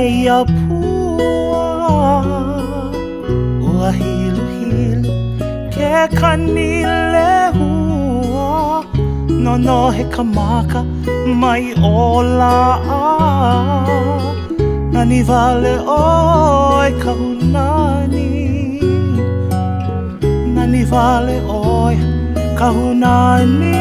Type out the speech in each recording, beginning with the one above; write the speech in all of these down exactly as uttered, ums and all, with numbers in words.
heia pua. Ua hilu hilu ke kanilehua. Nono he kamaka mai olaa. Nani vale oi kahunani. Nani vale oi kahunani.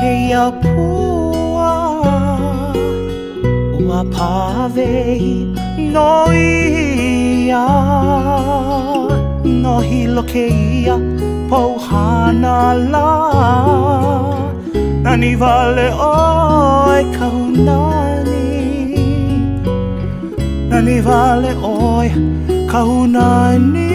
Keia pua, ua pāwei no ia, no hilo keia pouhana la. Nani vale oi kahunani, nani vale oi kahunani.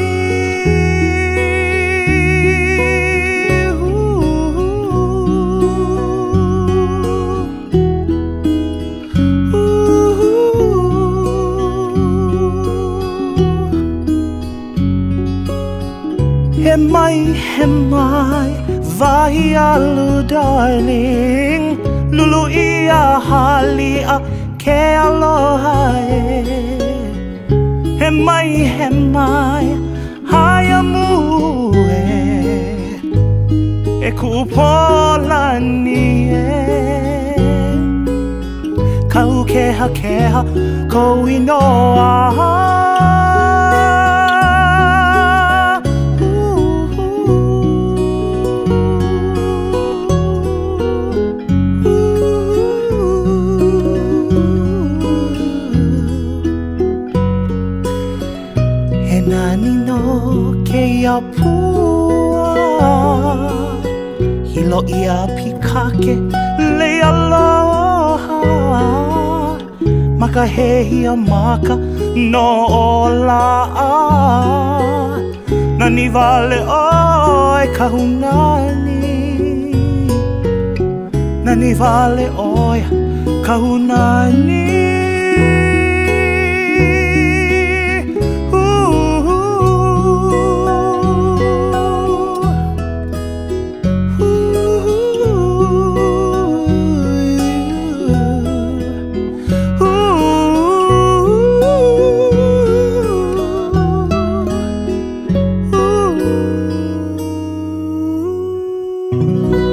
He mai, he mai, vahi alu darling. Lulu ia halia ke aloha e. He mai, he mai, haia mue e kupolani e. Kau keha keha kou inoa. Keia pua, hilo ia pikake le aloha. Makahehia maka no ʻolaʻa. Nani vale oi kahunani, nani vale oi kahunani. Thank you.